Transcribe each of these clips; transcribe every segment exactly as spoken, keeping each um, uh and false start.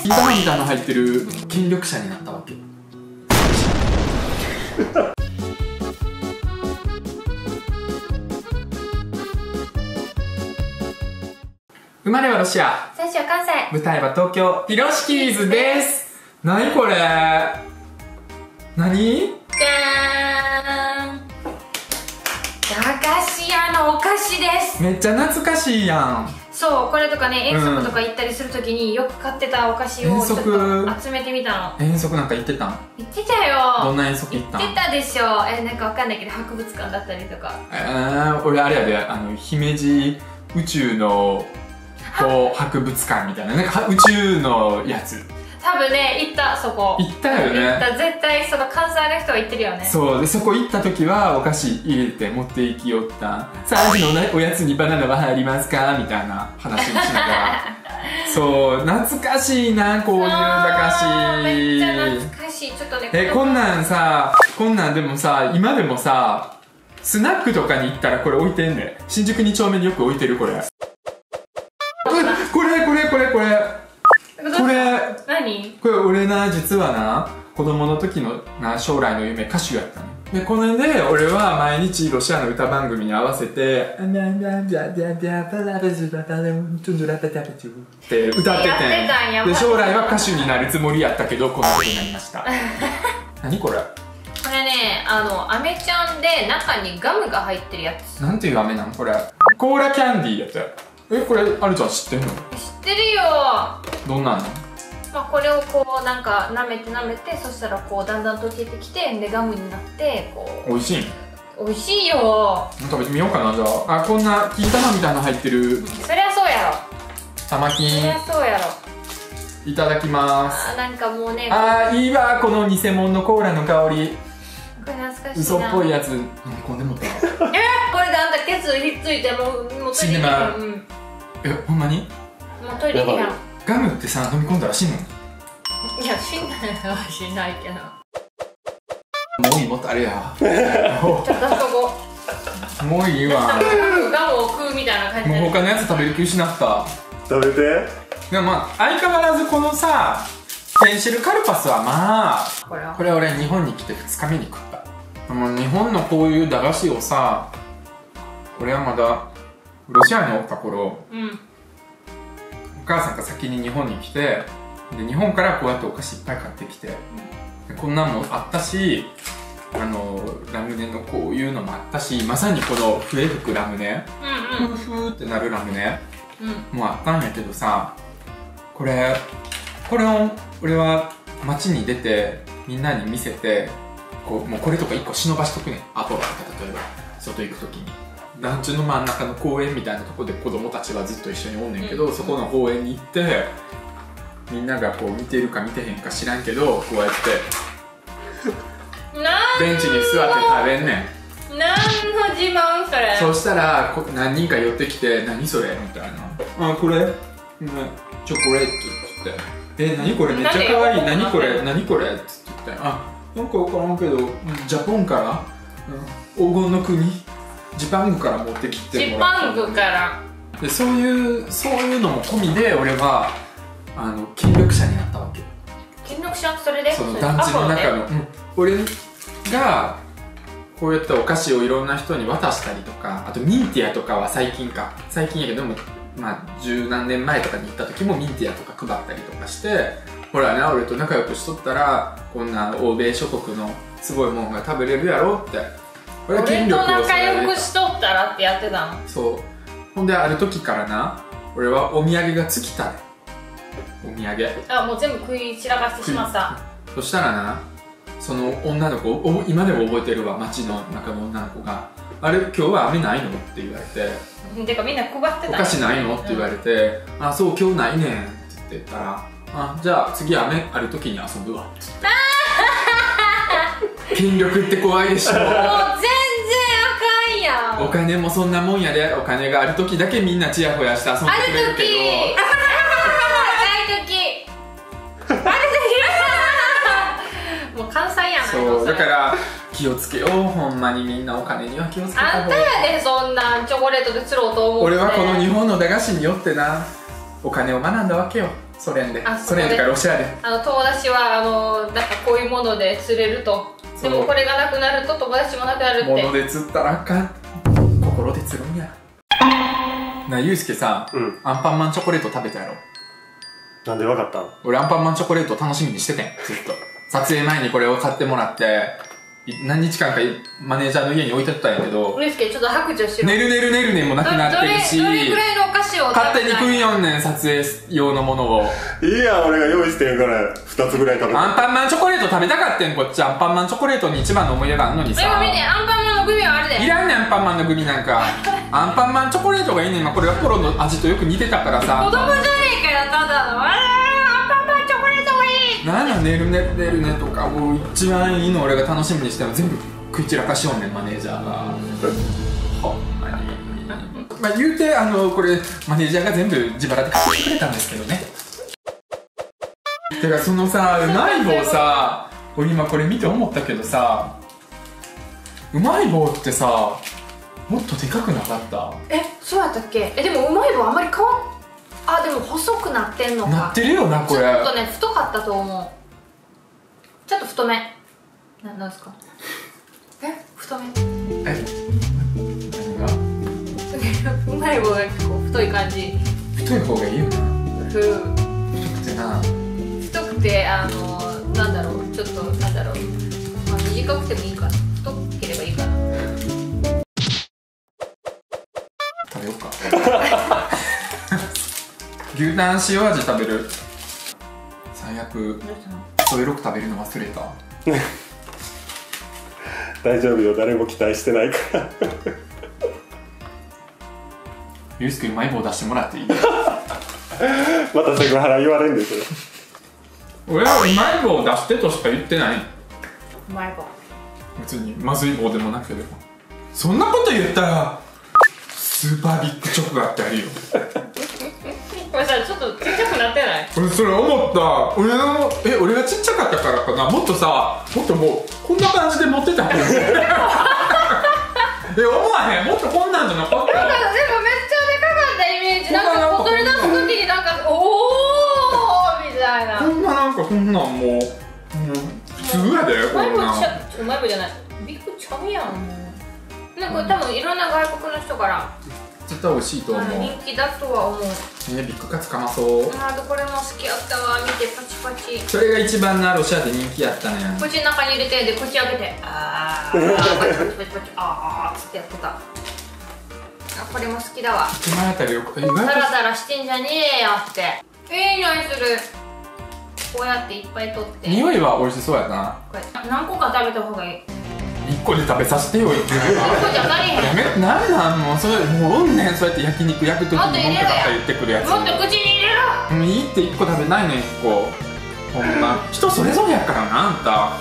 スピードハンターの入ってる筋力者になったわけ。生まれはロシア、最初は関西、舞台は東京、ピロシキーズです。何これ、何？じゃーん、駄菓子屋のお菓子です。めっちゃ懐かしいやん。そう、これとかね、遠足とか行ったりするときによく買ってたお菓子をちょっと集めてみたの。遠足なんか行ってたん？行ってたよ。どんな遠足行ったん？行ってたでしょ。え、なんかわかんないけど博物館だったりとか。えー、俺あれやで、あの姫路宇宙のこう博物館みたいな、なんか宇宙のやつ。多分ね、行った。そこ行ったよね。行った、絶対。その関西の人は行ってるよね。そうで、そこ行った時はお菓子入れて持って行きよった。さんじの、ね、おやつにバナナは入りますかみたいな話をしながらそう、懐かしいな、こういう駄菓子。めっちゃ懐かしい。ちょっとね、えこんなんさ、こんなんでもさ、今でもさ、スナックとかに行ったらこれ置いてんね。新宿に丁目によく置いてる。これこれこれこれこれこれ何？これ俺な、実はな、子供の時のな、将来の夢歌手やったの。でこれで俺は毎日ロシアの歌番組に合わせて「アンダンダンダンダンダンパラベズバタレンチュンドラタタペチュ」って歌っててんで、将来は歌手になるつもりやったけどこんなことになりました。何これ？これね、あの、飴ちゃんで中にガムが入ってるやつ。なんていう飴なのこれ？コーラキャンディーやつ。え、これあるちゃん知ってるの？知ってるよ。どんなの？まあこれをこうなんか舐めて舐めて、そしたらこうだんだん溶けてきて、でガムになってこう。美味しい。美味しいよ。食べてみようかなじゃあ。あ、こんな金玉みたいなの入ってる。そりゃそうやろ。玉金。そりゃそうやろ。いただきます。あ、なんかもうね。あ、いいわ、この偽物のコーラの香り。これ懐かしいな。嘘っぽいやつ。飲み込んでもた。え、これであんたケツひっついてもうもうついてから。え、ほんまに？もうトイレ行けない。ガムってさ、飲み込んだら死ぬの？いや、死んだら死んないけど。もういい、もっとあれや。ちょっとそこ。もういいわ。ガムを食うみたいな感じ。もう他のやつ食べる気失った。食べて。でもまあ、相変わらずこのさ、ペンシルカルパスはまあ、これはこれ俺日本に来てふつかめに食った。もう日本のこういう駄菓子をさ、俺はまだ、ロシアにおった頃、うん、お母さんが先に日本に来て、で日本からこうやってお菓子いっぱい買ってきて、うん、こんなんもあったし、あのラムネのこういうのもあったし、まさにこの笛吹くラムネ、うんうん、フーフーってなるラムネ、うん、もうあったんやけどさ、これこれを俺は街に出てみんなに見せて、こうもうこれとかいっこ忍ばしとくねん。あとは例えば外行く時に。団地の真ん中の公園みたいなとこで子供たちはずっと一緒におんねんけど、うん、そこの公園に行ってみんながこう見てるか見てへんか知らんけど、こうやってベンチに座って食べんねん。なんの自慢それ。そしたら何人か寄ってきて「何それ？」みたいな「あ、これ、うん、チョコレート」っつって「え、何これめっちゃかわいい、何これ何これ」っつって言って「あ、なんか分からんけどジャポンから、うん、黄金の国」ジパングから持ってきてもらった。ジパングからで、そういうそういうのも込みで俺はあの権力者になったわけ。権力者？それでその団地の中の、うん、俺がこうやってお菓子をいろんな人に渡したりとか、あとミンティアとかは最近か最近やけども、まあ十何年前とかに行った時もミンティアとか配ったりとかして、ほらな、俺と仲良くしとったらこんな欧米諸国のすごいもんが食べれるやろって。俺と仲良くしとったらってやってたの。そう、ほんである時からな、俺はお土産が尽きた。お土産あ、もう全部食い散らかしてしまった。そしたらな、その女の子を今でも覚えてるわ。街の中の女の子が「あれ今日は飴ないの？」って言われて、てかみんな配ってた。お菓子ないのって言われて「あ、そう今日ないねん」って言ったら「あ、じゃあ次飴ある時に遊ぶわ」って。権力って怖いでしょ。もう全然あかんやん。お金もそんなもんやで。お金がある時だけみんなチヤホヤして遊んでくれるけど、ない時ある時もう関西やん。そうだから気をつけよう、ほんまに。みんなお金には気をつけた方が。あんたやで、そんなチョコレートで釣ろうと思う。俺はこの日本の駄菓子によってな、お金を学んだわけよ。ソ連で、ソ連とかロシアであの友達はあのなんかこういうもので釣れると、でもこれがなくなると友達もなくなるって。物で釣ったらあかん、心で釣るんやな。ゆうすけさ、うん、アンパンマンチョコレート食べたやろ。なんでわかったの？俺アンパンマンチョコレート楽しみにしててん、ずっと。撮影前にこれを買ってもらって何日間かマネージャーの家に置いてったんやけど、ゆうすけちょっと白状しろ。ねるねるねるねもなくなってるし、どれくらいのお菓子を勝手に食いよんねん、撮影用のものを。いいや、俺が用意してんからふたつぐらい食べた。アンパンマンチョコレート食べたかってん、こっち。アンパンマンチョコレートに一番の思い出があんのにさ。でも見て、アンパンマンのグミはあれでいらんねん、アンパンマンのグミなんかアンパンマンチョコレートがいいねん。これはコロの味とよく似てたからさ、子供じゃねえからただの。あれなんだ、寝る寝る寝るねとか、もう一番いいの俺が楽しみにしても全部食い散らかしようねん、マネージャーが。ほんまに、まあ、言うてあのこれマネージャーが全部自腹で買ってくれたんですけどね。てかそのさ、うまい棒さ、俺今これ見て思ったけどさ、うまい棒ってさもっとでかくなかった？え、そうやったっけ？え、でもうまい棒あんまり変わっあ、でも細くなってんのか。なってるよな、これ。ちょっとね、太かったと思う。ちょっと太め。な、なんですか。え、太め。え、何が？うまい棒が結構太い感じ。太い方がいいよな。ふう。太くてな。太くて、あの、なんだろう、ちょっと、なんだろう。まあ、短くてもいいかな。太ければいいかな。食べようか。牛タン塩味食べる。最悪ソイロク食べるの忘れた大丈夫よ、誰も期待してないからゆうすけうまい棒出してもらっていいまたセクハラ言われるんですよ俺はうまい棒出してとしか言ってない。うまい棒別にまずい棒でもなくても。そんなこと言ったらスーパービッグチョコがあってあるよこれさ、ちょっとちっちゃくなってない？俺それ思った。俺のえ俺がちっちゃかったからかな。もっとさ、もっともうこんな感じで持ってたもんねえ、思わへん？もっとこんなんじゃなかった？なんかでもめっちゃでかかったイメージ。なんかボトル出すときになんかおーみたいな。こんななんかこんなんもう、うん、普通やで。こんなんうまい棒じゃない、ビッグチョビやん。なんか多分いろんな外国の人から絶対美味しいと思う。人気だとは思う。ね、ビッグカツかまそう。ああ、これも好きやったわ。見てパチパチ。それが一番なロシアで人気やったね。口の中に入れてで口開けて、ああパチパチパチパチ、ああつってやってた。あ、これも好きだわ。手前あたりよく。ダラダラしてんじゃねえよって。いい匂いする。こうやっていっぱい取って。匂いは美味しそうやな。これ何個か食べた方がいい。いっこで食べさせてよ。いっこじゃないやめて。なんなんもうそれもううんねん。そうやって焼肉焼くときに文句ばっかり言ってくるやつ。もっと口に入れろ。もういいって。いっこ食べないのいっこ。ほんま人それぞれやからな、あんた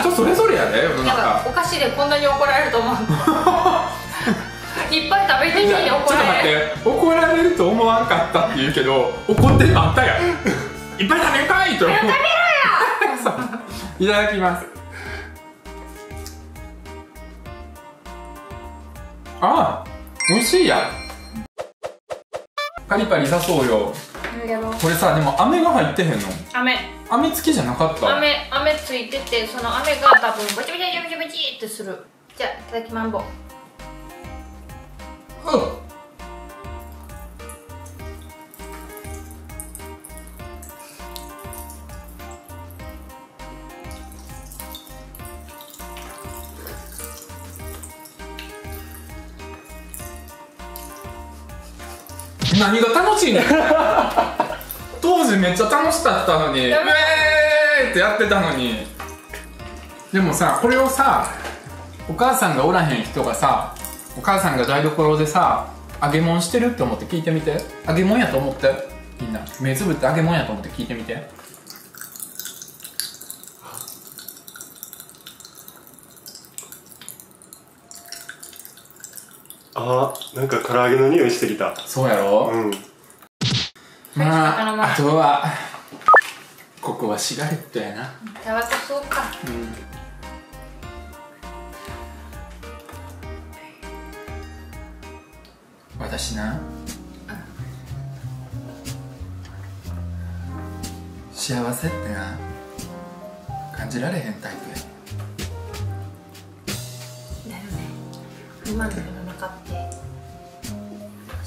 人それぞれやで。なんかお菓子でこんなに怒られると思ういっぱい食べてみて怒られる。ちょっと待って、怒られると思わんかったって言うけど怒ってるのあったやんいっぱい食べるかいと。食べろよいただきます。ああ、美味しいや。パリパリ刺そうよ。これさ、でも飴が入ってへんの。飴飴付きじゃなかった。飴飴ついてて、その飴が多分バチバチバチバチバチってする。じゃあ、いただきまんぼ。うん、何が楽しいの当時めっちゃ楽しかったのに、ウェーってやってたのに。でもさ、これをさ、お母さんがおらへん人がさ、お母さんが台所でさ揚げ物してるって思って聞いてみて。揚げ物やと思って、みんな目つぶって揚げ物やと思って聞いてみて。あー、なんか唐揚げの匂いしてきた。そうやろ。うん。まあ、あとはここはシガレットやな。タバコ吸おうか。うん、私な、幸せってな感じられへんタイプや。だよね。今の世の中って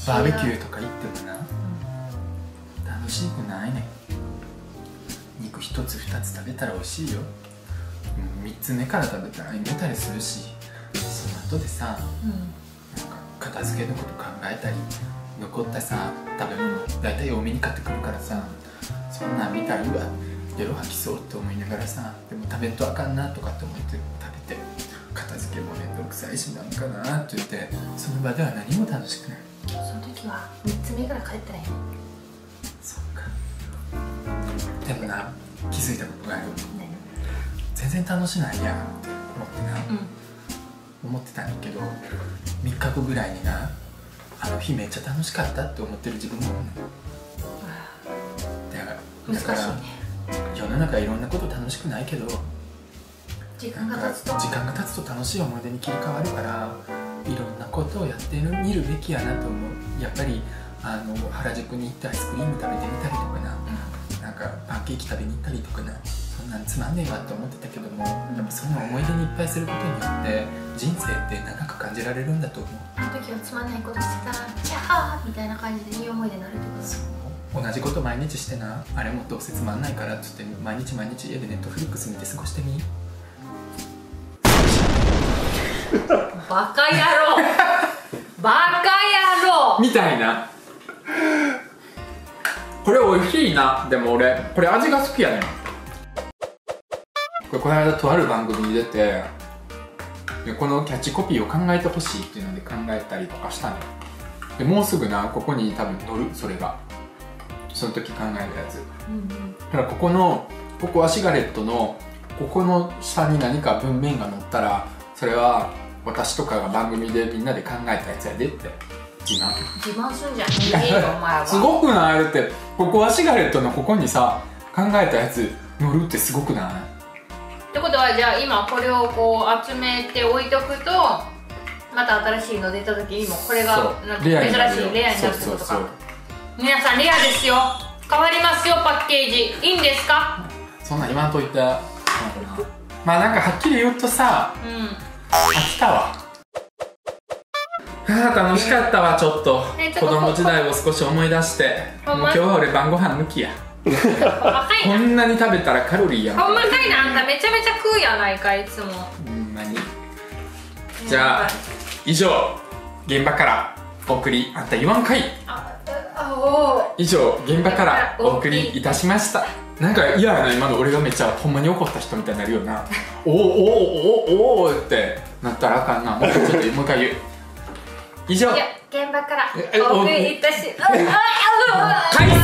バーベキューとか行ってもな、うん、楽しくないねん。肉一つ二つ食べたら美味しいよ。三つ目から食べたら胃もたれするし、その後でさ、うん、なんか片付けのこと考えたり、残ったさ食べ物だいたい多めに買ってくるからさ、そんなん見たらうわ夜吐きそうと思いながらさ、でも食べんとあかんなとかって思って食べて、片付けも面倒くさいしなんかなって言って、その場では何も楽しくない。その時はみっつめから帰ったらいい。そっか。でもな、気づいたことがある。全然楽しないやんって思ってな、うん、思ってたんだけどみっかごぐらいにな、あの日めっちゃ楽しかったって思ってる自分も、うん、だから、ね、世の中いろんなこと楽しくないけど、時間が経つと時間が経つと楽しい思い出に切り替わるから、いろんなことをやってみるべきやなと思う。やっぱりあの原宿に行ってアイスクリーム食べてみたりとかな、うん、なんかパンケーキ食べに行ったりとかな、そんなんつまんねえわって思ってたけども、でもその思い出にいっぱいすることによって人生って長く感じられるんだと思う。あの時はつまんないことしてたらキャーみたいな感じでいい思い出になるってことですよ。同じこと毎日してな、あれもどうせつまんないからって言って毎日毎日家でネットフリックス見て過ごしてみ。バカ野郎バカ野郎みたいな。これ美味しいな。でも俺これ味が好きやねん。これこの間とある番組に出て、このキャッチコピーを考えてほしいっていうので考えたりとかしたの。でもうすぐな、ここに多分乗る、それがその時考えたやつ、うん、うん、だからここのここはシガレットのここの下に何か文面が載ったら、それは私とかが番組でみんなで考えたやつやでって自慢自慢すんじゃん。いいよお前はすごくないって。ここはシガレットのここにさ考えたやつ乗るってすごくないってことは、じゃあ今これをこう集めて置いとくと、また新しいの出た時にもこれがレアになるよ。珍しいレアになるってことか。皆さんレアですよ。変わりますよパッケージ。いいんですか。そんな今といったな。まあなんかはっきり言うとさ、うん飽きたわ。ああ楽しかったわ。ちょっと子供時代を少し思い出して、もう今日は俺晩ご飯抜きや。こんなに食べたらカロリーやん。ほんまかいな。あんためちゃめちゃ食うやないかいつも。ほんまに。じゃあ以上現場からお送り、あんた言わんかい、以上現場からお送りいたしました。なんか嫌やな今の。俺がめっちゃほんまに怒った人みたいになるよな。おーおーおおおってなったらあかんな。もうちょっともう一回言う。以上現場からお送りいたしました。